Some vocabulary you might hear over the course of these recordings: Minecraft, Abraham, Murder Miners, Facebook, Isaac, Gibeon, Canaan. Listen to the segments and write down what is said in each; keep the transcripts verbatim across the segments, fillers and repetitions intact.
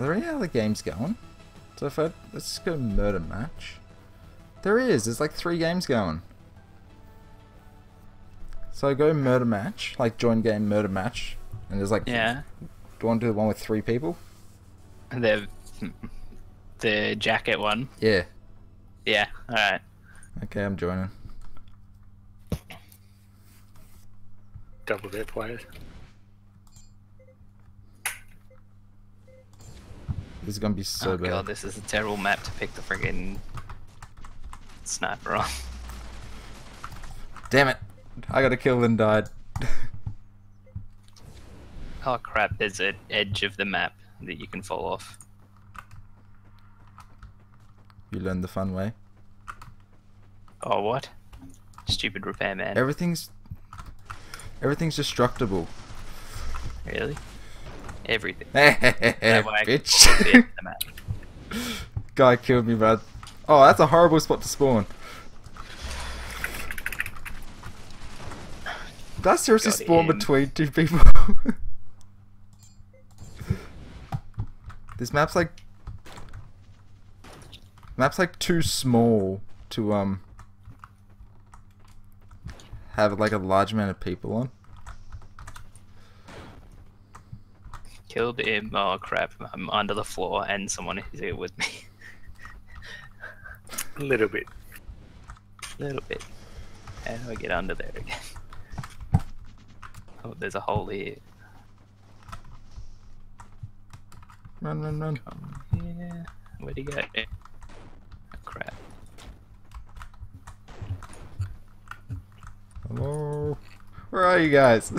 Are there any other games going? So if I, let's go murder match. There is. There's like three games going. So I go murder match, like join game murder match, and there's like, yeah. Do you want to do the one with three people? The the jacket one. Yeah. Yeah. All right. Okay, I'm joining. Double bit players. This is gonna be so oh bad. God, this is a terrible map to pick the friggin' sniper on. Damn it! I got a kill and died. Oh crap! There's an edge of the map that you can fall off. You learned the fun way. Oh what? Stupid repairman. Everything's. Everything's destructible. Really? Everything. Bitch. Can guy killed me, bro. Oh, that's a horrible spot to spawn. That seriously spawned between two people. This map's like map's like too small to um have like a large amount of people on. Killed him. Oh crap! I'm under the floor, and someone is here with me. A little bit. A little bit. How do I get under there again? Oh, there's a hole here. Run, run, run! Yeah. Where'd he go? Oh, crap. Hello. Where are you guys?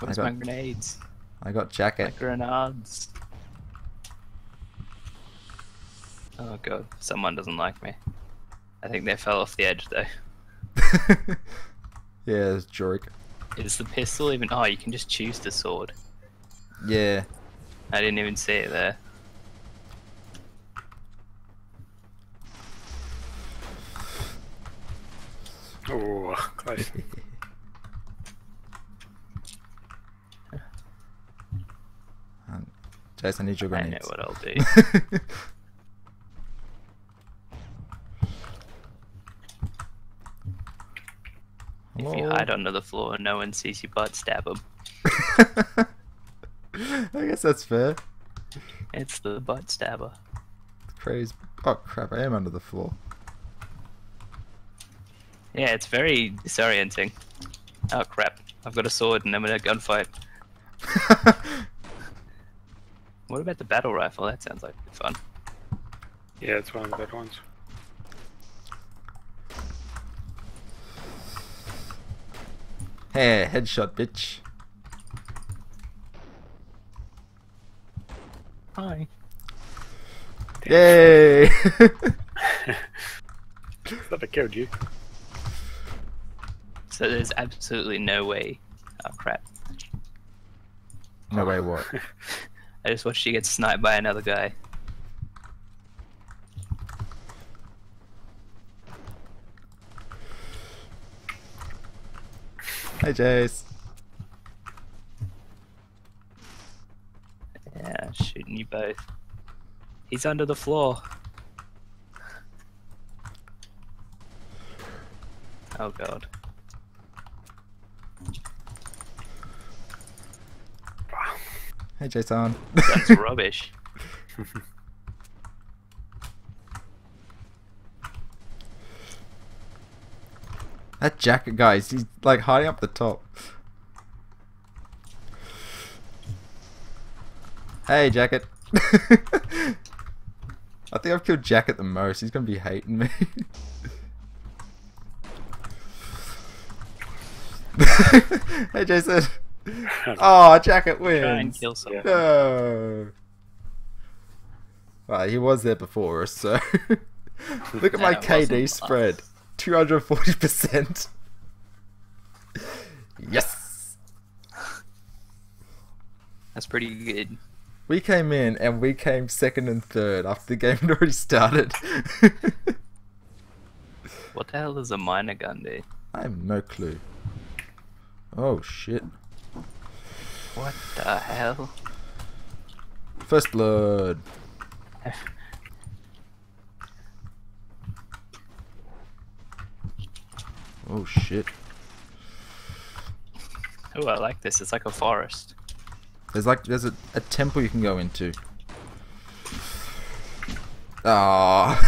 Where's my grenades? I got jacket. My grenades. Oh god, someone doesn't like me. I think they fell off the edge though. Yeah, it's jerk. Is the pistol even? Oh, you can just choose the sword. Yeah. I didn't even see it there. Oh, close. I need your grenades. I know what I'll do. If you hide under the floor, no one sees you but stab him. I guess that's fair. It's the butt stabber. Crazy. Oh crap, I am under the floor. Yeah, it's very disorienting. Oh crap, I've got a sword and I'm in a gunfight. What about the battle rifle? That sounds like fun. Yeah, it's one of the good ones. Hey, headshot, bitch. Hi. Yay! Thought I killed you. So there's absolutely no way. Oh crap. No way what? I just watched you get sniped by another guy. Hi, Jace. Yeah, shooting you both. He's under the floor. Oh god. Hey, Jason. That's rubbish. That jacket, guys, he's like hiding up the top. Hey, jacket. I think I've killed Jacket the most. He's gonna be hating me. Hey, Jason. Oh, Jacket wins! Try and kill someone. No! Well, he was there before us, so... Look at no, my K D spread. two hundred forty percent. Yes! That's pretty good. We came in, and we came second and third after the game had already started. What the hell is a miner gun, dude? I have no clue. Oh shit. What the hell? First blood. Oh shit. Oh, I like this. It's like a forest. There's like there's a, a temple you can go into. Oh.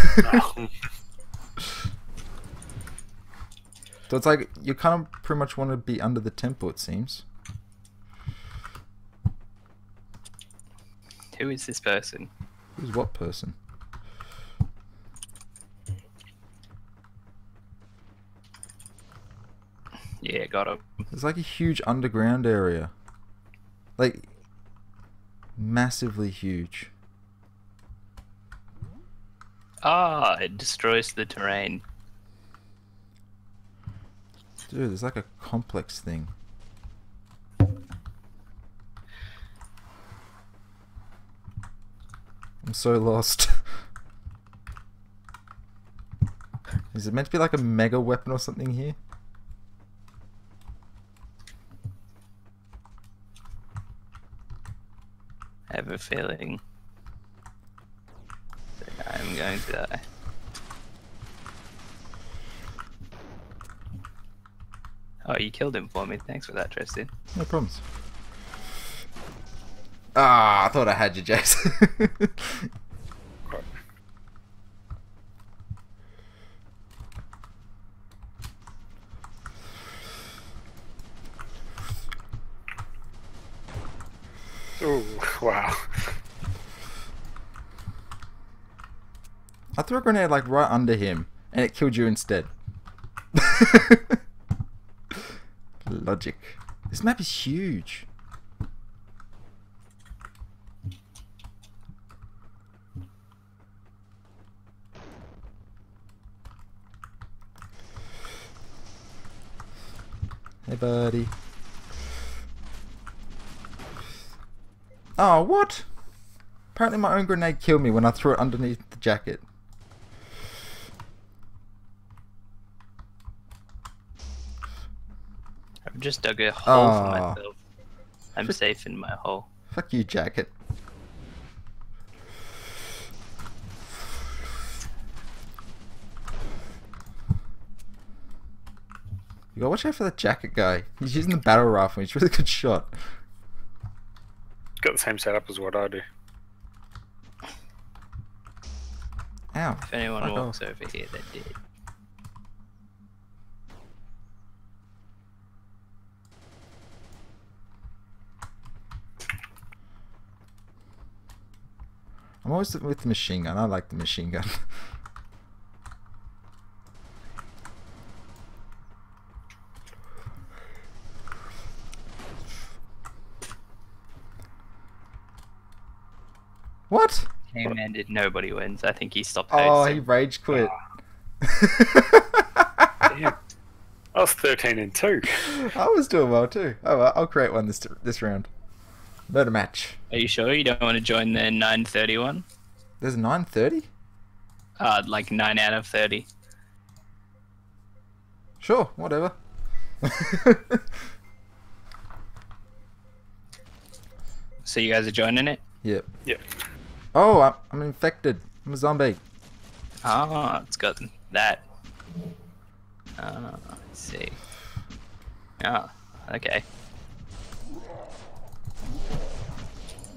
So it's like you kind of pretty much want to be under the temple, it seems. Who is this person? Who's what person? Yeah, got him. There's like a huge underground area. Like, massively huge. Ah, it destroys the terrain. Dude, there's like a complex thing. I'm so lost. Is it meant to be like a mega weapon or something here? I have a feeling that I'm going to die. Oh, you killed him for me. Thanks for that, Tristan. No problems. Ah, I thought I had you, Jason. Oh, wow. I threw a grenade like right under him, and it killed you instead. Logic. This map is huge. Hey, buddy. Oh, what? Apparently my own grenade killed me when I threw it underneath the jacket. I've just dug a hole oh. for myself. I'm F safe in my hole. Fuck you, jacket. You gotta watch out for that jacket guy. He's using the battle rifle. He's a really good shot. Got the same setup as what I do. Ow. If anyone oh, walks oh. over here, they're dead. I'm always with the machine gun. I like the machine gun. What? Game what? Ended. Nobody wins. I think he stopped. Oh, hosting. He rage quit. Damn. I was thirteen and two. I was doing well too. Oh, well, I'll create one this this round. Murder match. Are you sure you don't want to join the nine thirty one? There's a nine thirty? Uh, like nine out of thirty. Sure, whatever. So you guys are joining it? Yep. Yep. Oh, I'm, I'm infected. I'm a zombie. Ah, oh, it's got that. Uh, let's see. Ah, oh, okay.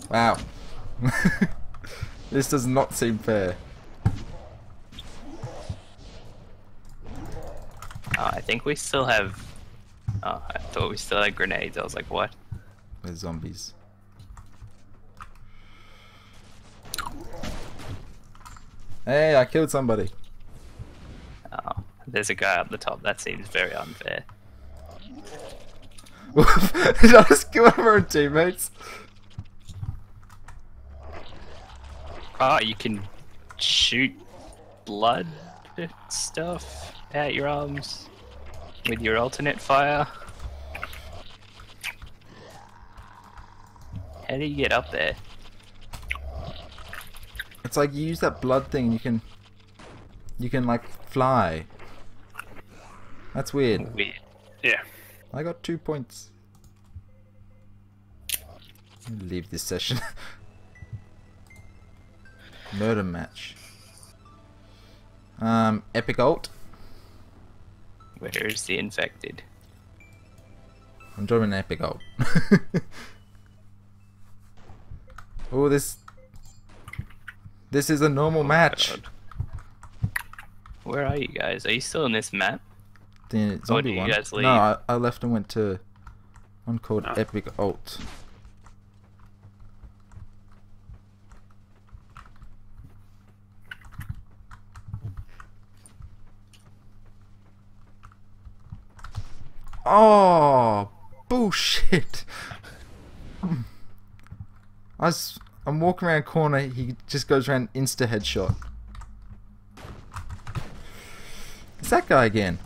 Wow. This does not seem fair. Uh, I think we still have... Oh, I thought we still had grenades. I was like, what? We're zombies. Hey, I killed somebody. Oh, there's a guy up the top. That seems very unfair. Did I just kill our own teammates? Oh, you can shoot blood stuff out your arms with your alternate fire. How do you get up there? It's like you use that blood thing. You can, you can like fly. That's weird. Weird. Yeah. I got two points. I'll leave this session. Murder match. Um, epic ult. Where is the infected? I'm drawing an epic ult. Oh, this. This is a normal oh match. God. Where are you guys? Are you still in this map? The zombie one. No, I, I left and went to one called oh. Epic Ult. Oh, bullshit! I was, I'm walking around a corner. He just goes around insta headshot. It's that guy again.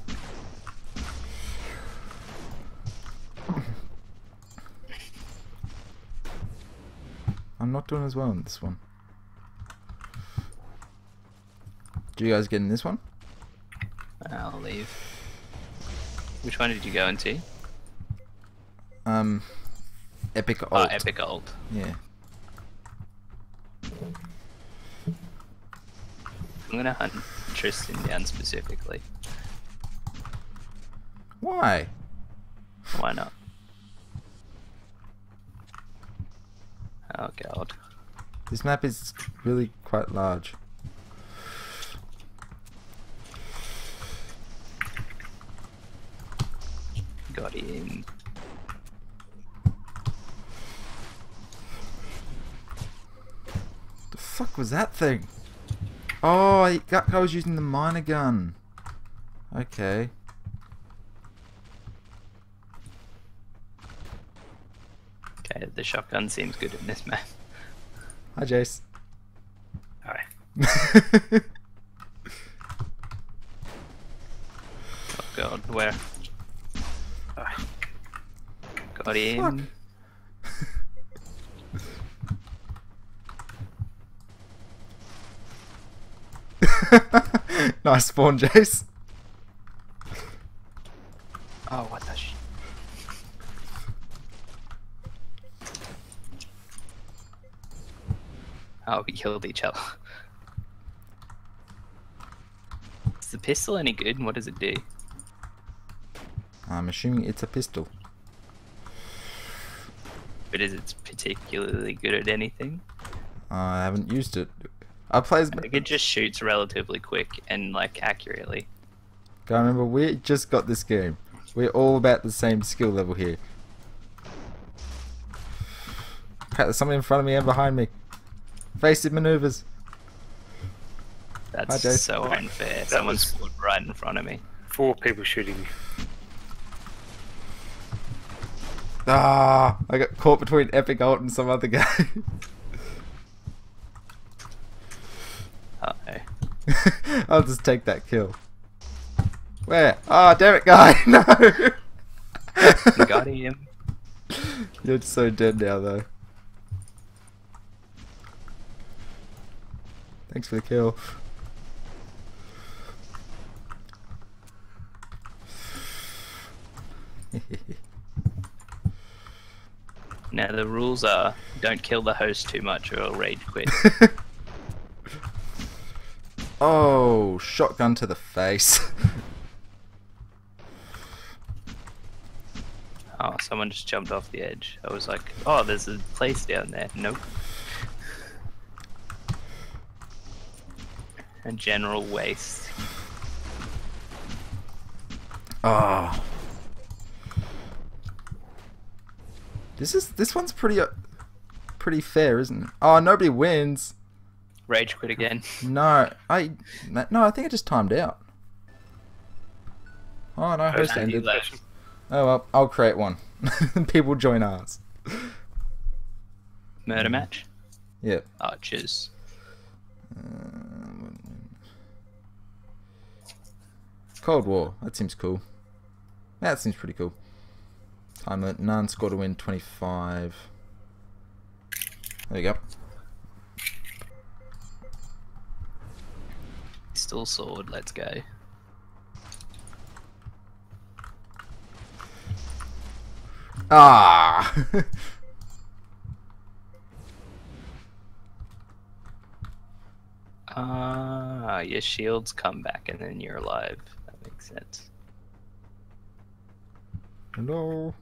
I'm not doing as well in this one. Do you guys get in this one? I'll leave. Which one did you go into? Um, Epic Ult. Oh, Epic Ult. Yeah. I'm gonna hunt Tristan down specifically. Why? Why not? Oh god. This map is really quite large. Got him. The fuck was that thing? Oh, I, I was using the miner gun. Okay. Okay, the shotgun seems good in this map. Hi, Jace. Hi. Oh god, where? Oh. Got him. Nice spawn, Jace. Oh, what the sh... Oh, we killed each other. Is the pistol any good and what does it do? I'm assuming it's a pistol. But is it particularly good at anything? Uh, I haven't used it. I play as like it just shoots relatively quick and like accurately. Go remember, we just got this game. We're all about the same skill level here. Pat, there's somebody in front of me and behind me. Evasive maneuvers. That's Hi, so unfair. That Someone was... scored right in front of me. Four people shooting me. Ah! I got caught between Epic Ult and some other guy. Uh-oh. I'll just take that kill. Where? Ah, oh, damn it, guy! No! You got him. You're so dead now, though. Thanks for the kill. Now the rules are, don't kill the host too much or I'll raid quit. Oh, shotgun to the face. Oh, someone just jumped off the edge. I was like, oh, there's a place down there. Nope. A general waste. Oh. This is this one's pretty uh, pretty fair, isn't it? Oh, nobody wins. Rage quit again. No, I no, I think I just timed out. Oh no, host ended. Oh well, I'll create one. People join ours. Murder match. Yeah. Archers. Um, Cold War. That seems cool. That seems pretty cool. Time limit, none, score to win, twenty-five. There you go. Still sword, let's go. Ah! Ah, uh, your shields come back and then you're alive. That makes sense. Hello?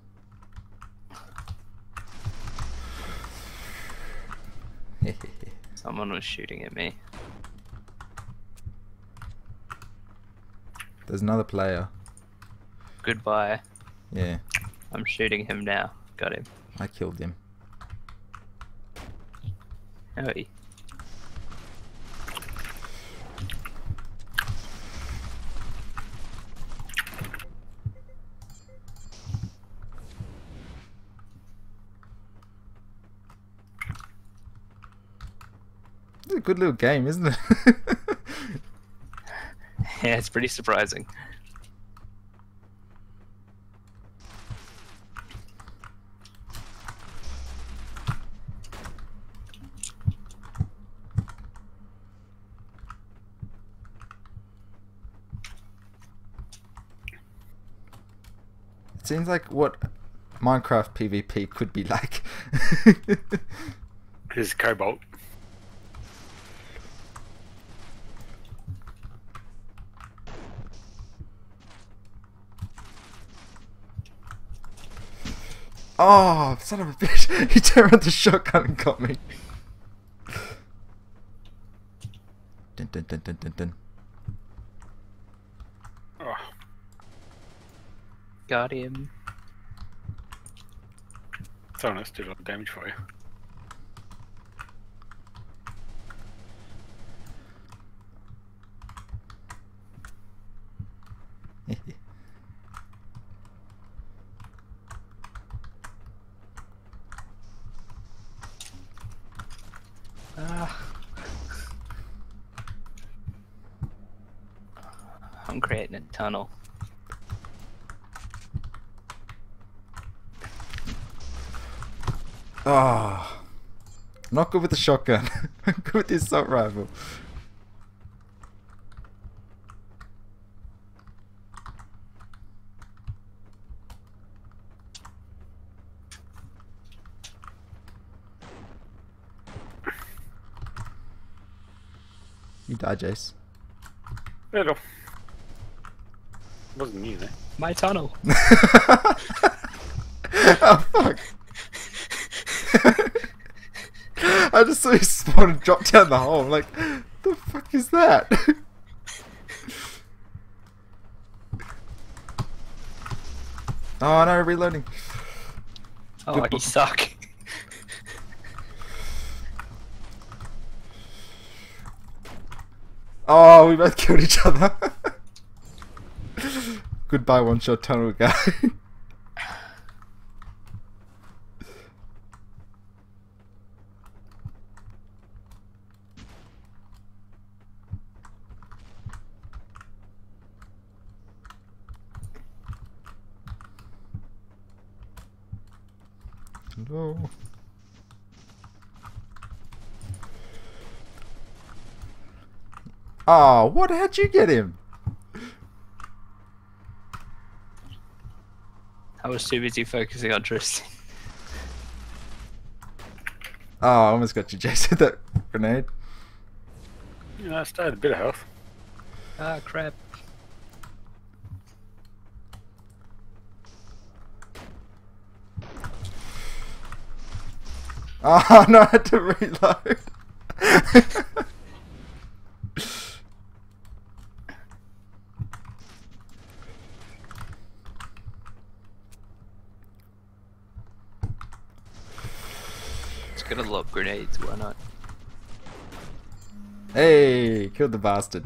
Someone was shooting at me. There's another player. Goodbye. Yeah. I'm shooting him now. Got him. I killed him. Hey. It's a good little game, isn't it? Yeah, it's pretty surprising. It seems like what Minecraft PvP could be like. Here's Cobalt. Oh, son of a bitch! He turned around the shotgun and got me. Dun, dun, dun, dun, dun, dun. Oh. Got him. Someone else did a lot of damage for you. I'm creating a tunnel. Ah, oh, not good with the shotgun. I'm good with the assault rifle. You die, Jace. Little. Wasn't you there? My tunnel. Oh fuck! I just saw you spawn and drop down the hole. I'm like, the fuck is that? Oh no, reloading. Oh, good you book. Suck. Oh, we both killed each other. Goodbye, one-shot tunnel guy. Hello. Oh, what? How'd you get him? I was too busy focusing on Tristan. Oh, I almost got you, Jace, with that grenade. Yeah, you know, I still had a bit of health. Ah, crap. Oh, no, I had to reload. Got a lot of grenades, why not? Hey, killed the bastard.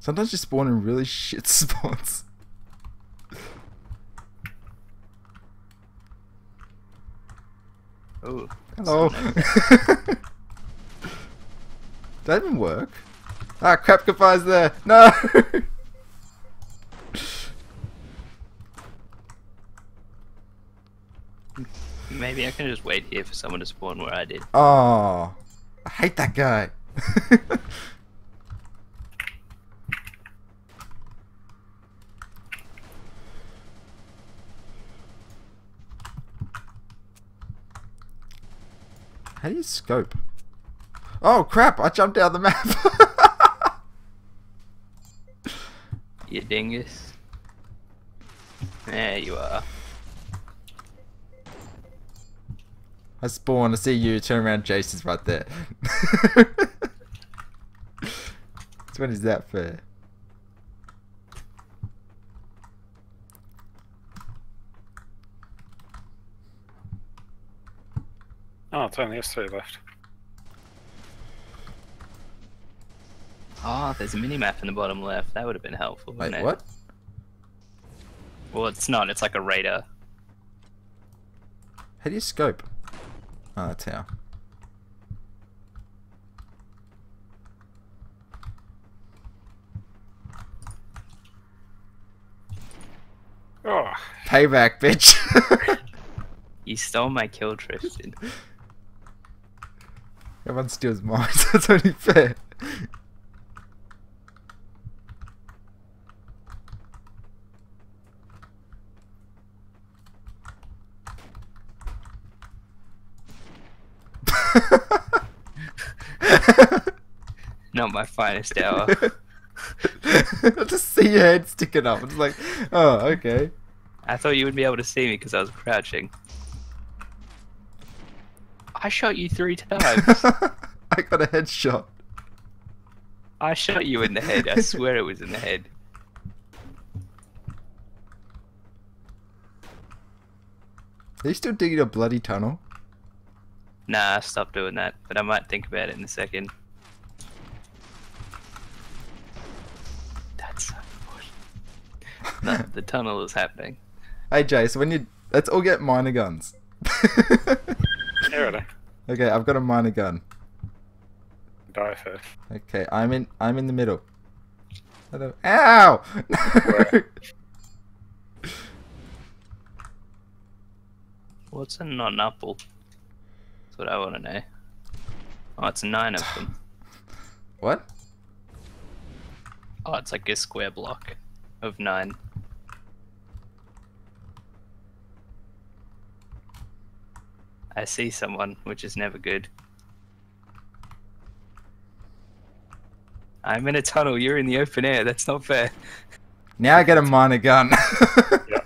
Sometimes you spawn in really shit spots. Oh, hello. That didn't work. Ah, crap, goodbye's there. No. Maybe I can just wait here for someone to spawn where I did. Oh, I hate that guy. How do you scope? Oh crap, I jumped out of the map. You dingus. There you are. I spawn, I see you, turn around, Jason's right there. Which one is that for? Oh, it only has three left. Oh, there's a mini-map in the bottom left. That would have been helpful, wouldn't it? Wait, what? Well, it's not. It's like a radar. How do you scope? Oh, that's how. Oh. Payback, bitch. You stole my kill, Tristan. Everyone steals mine, that's only fair. Not my finest hour. I just see your head sticking up. It's like, oh, okay. I thought you wouldn't be able to see me because I was crouching. I shot you three times. I got a headshot. I shot you in the head. I swear it was in the head. Are you still digging a bloody tunnel? Nah, stop doing that, but I might think about it in a second. That's so important. No, the tunnel is happening. Hey Jace, when you let's all get miner guns. Okay, I've got a miner gun. Die first. Okay, I'm in I'm in the middle. I don't, ow! No! What's a non-apple? That's what I want to know. Oh, it's nine of them. What? Oh, it's like a square block of nine. I see someone, which is never good. I'm in a tunnel, you're in the open air, that's not fair. Now I get a miner gun. Yeah.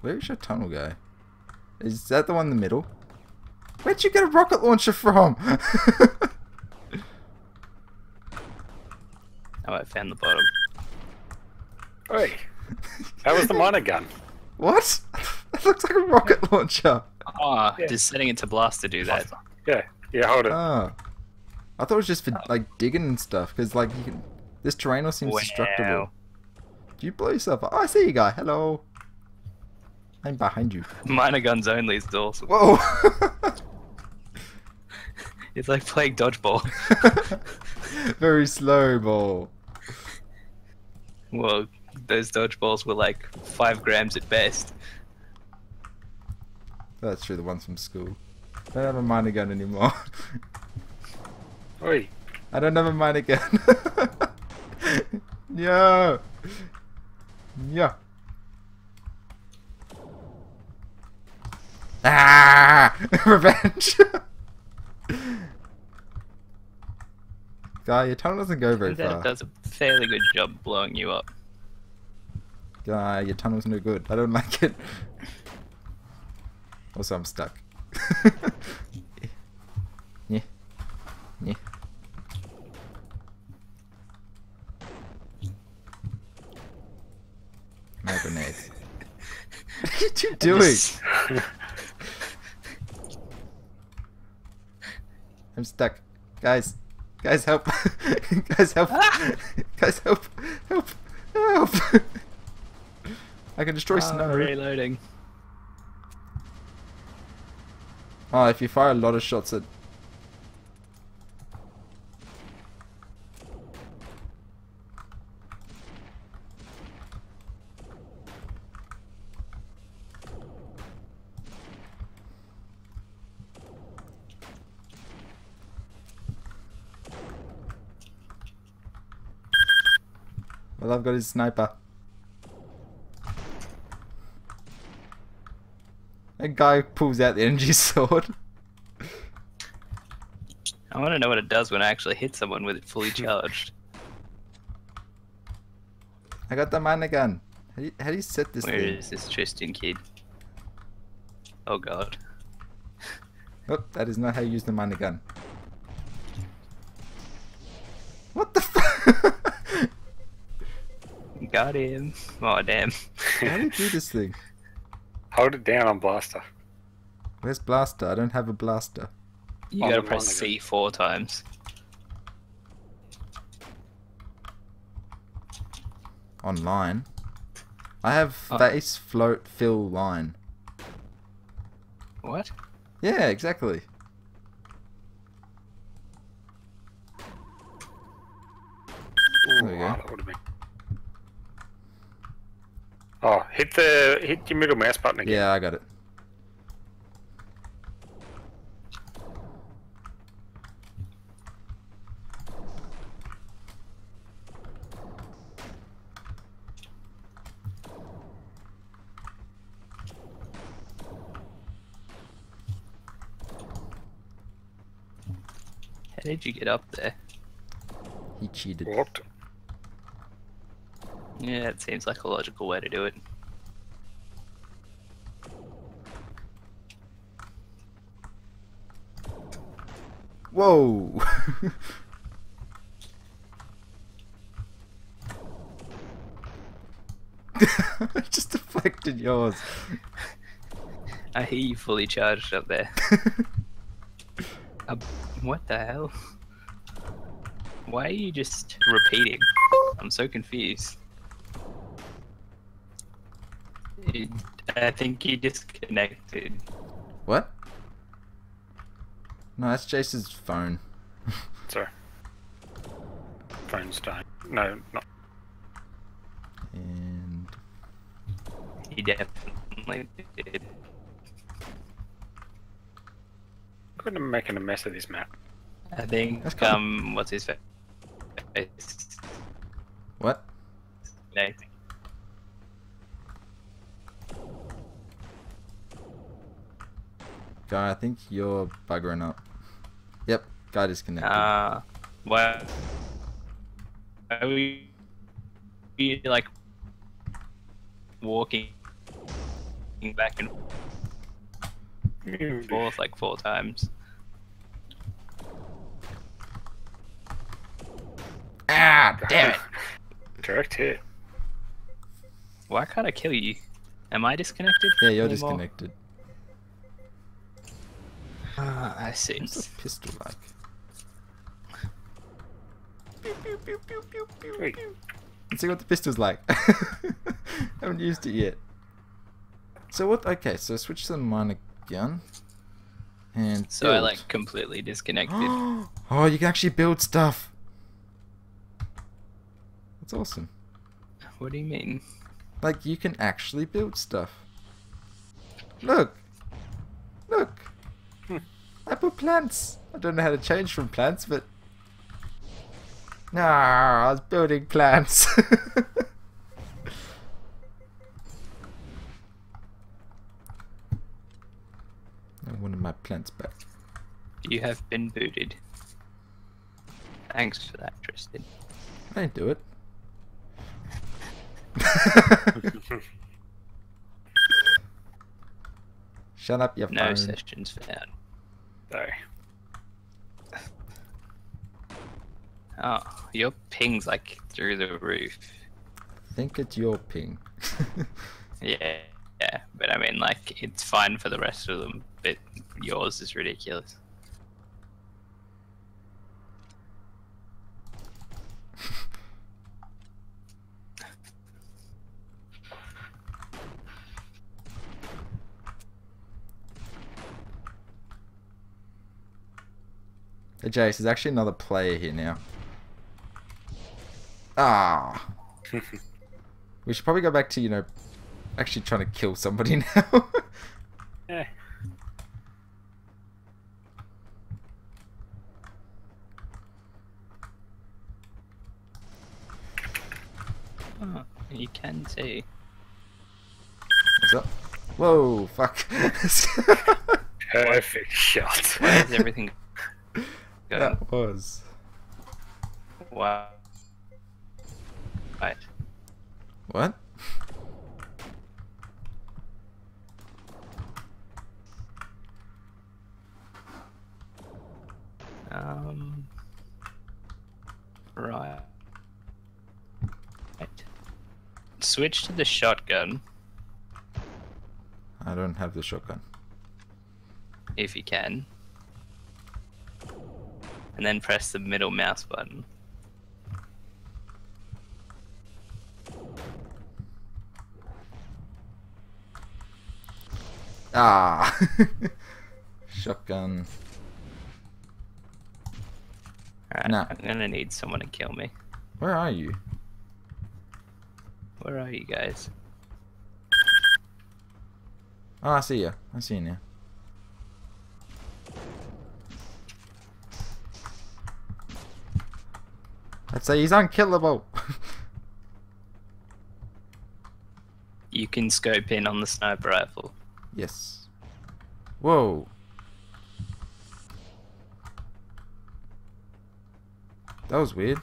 Where is your tunnel go? Is that the one in the middle? Where'd you get a rocket launcher from? Oh, I found the bottom. Hey! That was the miner gun. What? That looks like a rocket launcher. Oh, yeah. Just setting it to blast to do that. Yeah, yeah, hold it. Oh. I thought it was just for, like, digging and stuff, because, like, you can... this terrain all seems wow. destructible. Do you blow yourself up? Oh, I see you, guy. Hello. I'm behind you. Miner guns only is awesome. Whoa! It's like playing dodgeball. Very slow ball. Well, those dodgeballs were like five grams at best. That's true, the ones from school. I don't have a miner gun anymore. Oi. I don't have a miner gun. Yeah. Yeah. Ah! Revenge! Guy, your tunnel doesn't go very far. It does a fairly good job blowing you up. Guy, your tunnel's no good. I don't like it. Also, I'm stuck. Yeah. Yeah. No grenades. What are you doing? Just... I'm stuck. Guys. Guys, help! Guys, help! Ah! Guys, help! Help! Help! I can destroy oh, snow. Reloading. Oh, if you fire a lot of shots at... Well, I've got his sniper. That guy pulls out the energy sword. I want to know what it does when I actually hit someone with it fully charged. I got the mana gun. How do you, how do you set this Where thing? Where is this Tristan kid? Oh god. Oh, that is not how you use the mana gun. What the f- Got him. Oh damn. How do you do this thing? Hold it down on blaster. Where's blaster? I don't have a blaster. You gotta press C four times. Online. I have face, oh. float, fill, line. What? Yeah, exactly. Ooh, there we wow, go. That been... Oh, hit the hit your middle mouse button again. Yeah, I got it. How did you get up there? He cheated. What? Yeah, it seems like a logical way to do it. Whoa! I just deflected yours. I hear you fully charged up there. What the hell? Why are you just repeating? I'm so confused. I think you disconnected. What? No, that's Jace's phone. Sorry. Phone's dying. No, not. And... He definitely did. I'm making a mess of this map. I think, that's cool. um, what's his face? What? Nathan. Guy, I think you're buggering up. Yep, guy disconnected. Ah, uh, why are we, like, walking back and forth? Fourth, like four times. Ah, damn it! Direct hit. Why can't I kill you? Am I disconnected? Yeah, you're anymore? disconnected. Ah, I see. What's a pistol like? Wait. Let's see what the pistol's like. Haven't used it yet. So what? Okay, so switch to the minor. Gun and so build. I like completely disconnected. Oh, you can actually build stuff. That's awesome. What do you mean? Like you can actually build stuff. Look, look. Hmm. I put plants. I don't know how to change from plants, but no, I was building plants. One of my plants back. You have been booted. Thanks for that, Tristan. I didn't do it. Shut up, your phone. No sessions found. Sorry. Oh, your ping's like through the roof. I think it's your ping. Yeah. Yeah, but I mean, like, it's fine for the rest of them, but yours is ridiculous. Hey, Jace, there's actually another player here now. Ah! We should probably go back to, you know... Actually, trying to kill somebody now. Yeah. Oh, you can see. What's up? Whoa, fuck. Perfect shot. Where is everything going? That was. Wow. Right. What? Um. Right. Right. Switch to the shotgun. I don't have the shotgun. If you can. And then press the middle mouse button. Ah! Shotgun. Alright, no. I'm gonna need someone to kill me. Where are you? Where are you guys? Oh, I see you. I see you now. I'd say he's unkillable! You can scope in on the sniper rifle. Yes. Whoa! That was weird.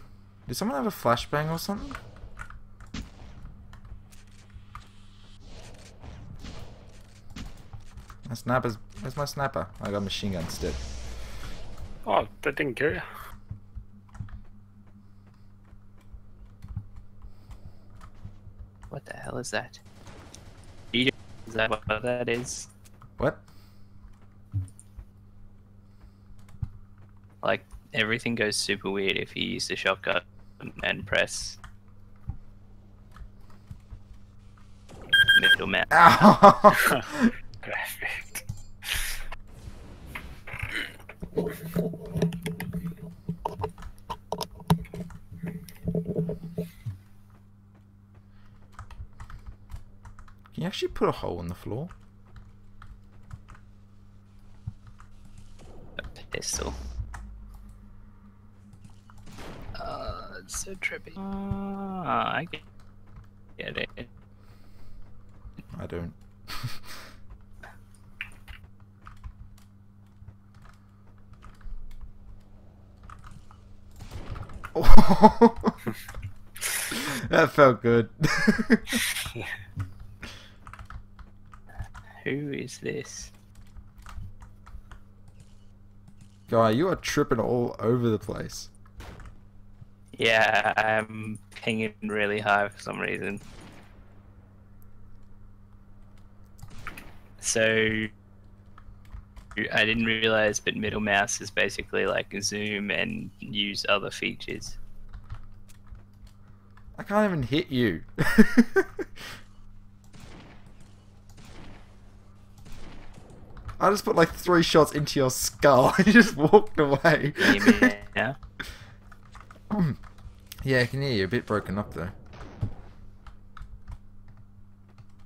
Did someone have a flashbang or something? My sniper's... Where's my sniper? I got a machine gun instead. Oh, that didn't kill you. What the hell is that? Is that what that is? What? Like, everything goes super weird if you use the shotgun and press middle mouse. Ow! Perfect. Can you actually put a hole in the floor? A pistol. So trippy. Uh, I get it. I don't. Oh, that felt good. Who is this? Guy, you are tripping all over the place. Yeah, I'm pinging really high for some reason. So, I didn't realize, but middle mouse is basically like zoom and use other features. I can't even hit you. I just put like three shots into your skull and you just walked away. Yeah. Yeah, I can hear you. A bit broken up though.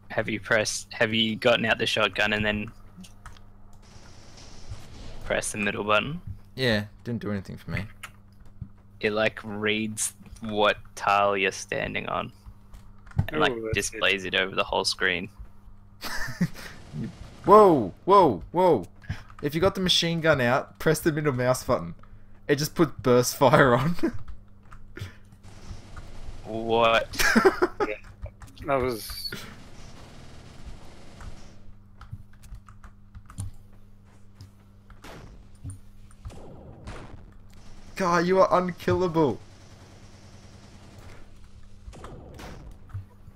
Have you pressed? Have you gotten out the shotgun and then press the middle button? Yeah, didn't do anything for me. It like reads what tile you're standing on and like Ooh, displays it. it over the whole screen. Whoa, whoa, whoa! If you got the machine gun out, press the middle mouse button. It just puts burst fire on. What? Yeah, that was. God, you are unkillable.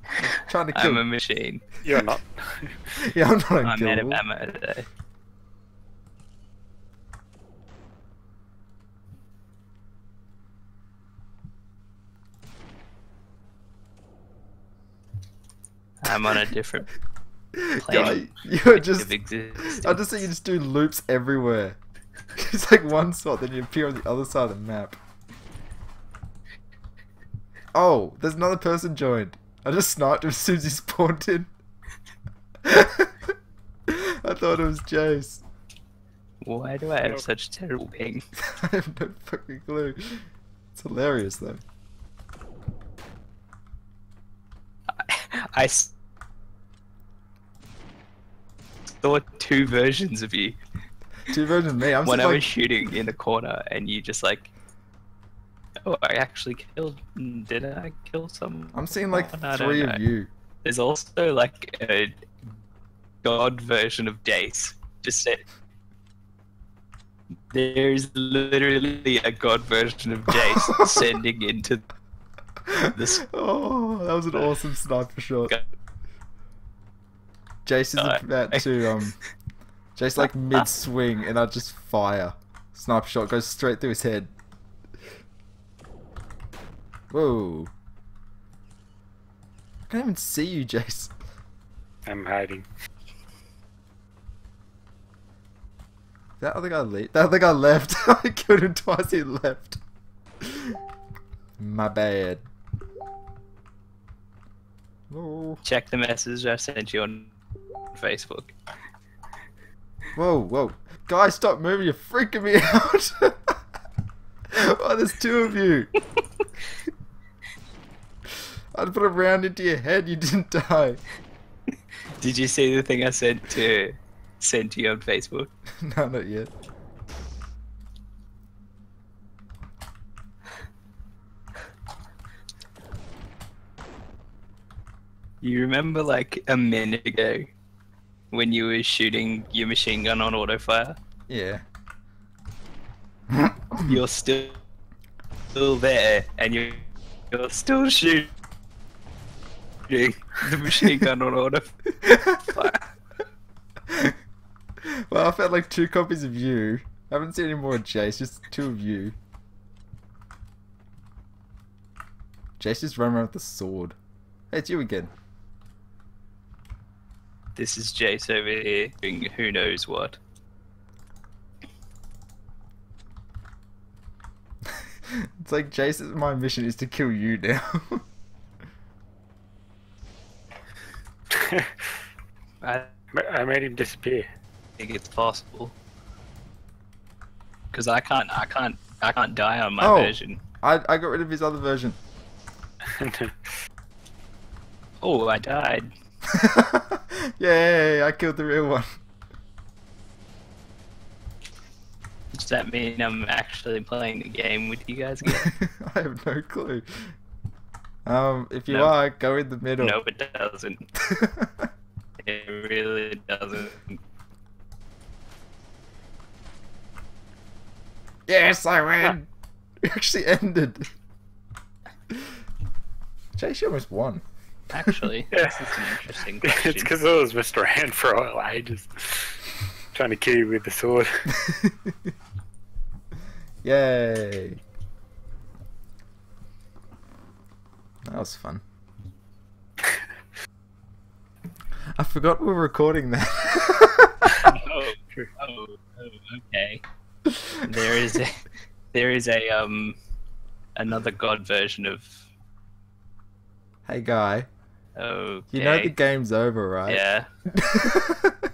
I'm trying to kill. I'm a machine. You're not. Yeah, I'm not unkillable. I'm out of ammo today. I'm on a different plane. Yeah, you're just, I just think you just do loops everywhere. It's like one spot, then you appear on the other side of the map. Oh, there's another person joined. I just sniped him as soon as he spawned in. I thought it was Jace. Why do I have such terrible ping? I have no fucking clue. It's hilarious though. I there were two versions of you. Two versions of me. I'm when I like... was shooting in the corner, and you just like, oh, I actually killed. Did I kill someone? I'm seeing like oh, three of you. There's also like a god version of Dace. Just said. There's literally a god version of Jace sending into this. Oh, that was an awesome sniper shot. God. Jace is uh, about to um, Jace like mid swing, and I just fire. Sniper shot goes straight through his head. Whoa! I can't even see you, Jace. I'm hiding. That other guy left. That other guy left. I killed him twice. He left. My bad. Whoa. Check the message I sent you on Facebook. Whoa, whoa, guys, stop moving! You're freaking me out. Oh, there's two of you. I'd put a round into your head. You didn't die. Did you see the thing I sent to? Sent to you on Facebook? No, not yet. You remember like a minute ago when you were shooting your machine gun on autofire? Yeah. You're still still there, and you're, you're still shooting the machine gun on autofire. Well, I found like two copies of you. I haven't seen any more of Jace, just two of you. Jace just ran around with the sword. Hey, it's you again. This is Jace over here doing who knows what. It's like Jace, my mission is to kill you now. I, I made him disappear. I think it's possible because I can't, I can't, I can't die on my oh, version. I I got rid of his other version. Oh, I died. Yay! I killed the real one. Does that mean I'm actually playing the game with you guys again? I have no clue. Um, if you no. are, go in the middle. No, it doesn't. It really doesn't. Yes, I win! We actually ended. Jace almost won. Actually, yeah. This is an interesting question. It's because I was messed around for all ages, trying to kill you with the sword. Yay! That was fun. I forgot we were recording that. oh, oh, oh, okay. There is a, there is a um another god version of Hey guy. Okay. You know the game's over, right? Yeah.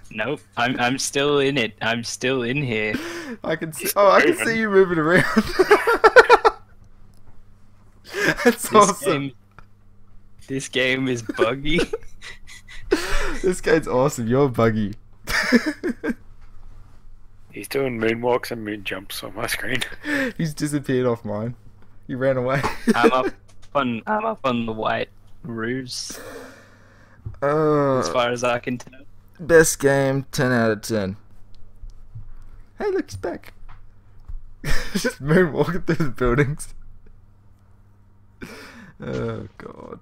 Nope. I'm I'm still in it. I'm still in here. I can see oh I can see you moving around. That's this awesome. Game, this game is buggy. This game's awesome, you're buggy. He's doing moonwalks and moon jumps on my screen. He's disappeared off mine. He ran away. I'm up on I'm up on the white roofs. Uh, as far as I can tell. Best game, ten out of ten. Hey, look, he's back. Just moonwalking through the buildings. Oh god.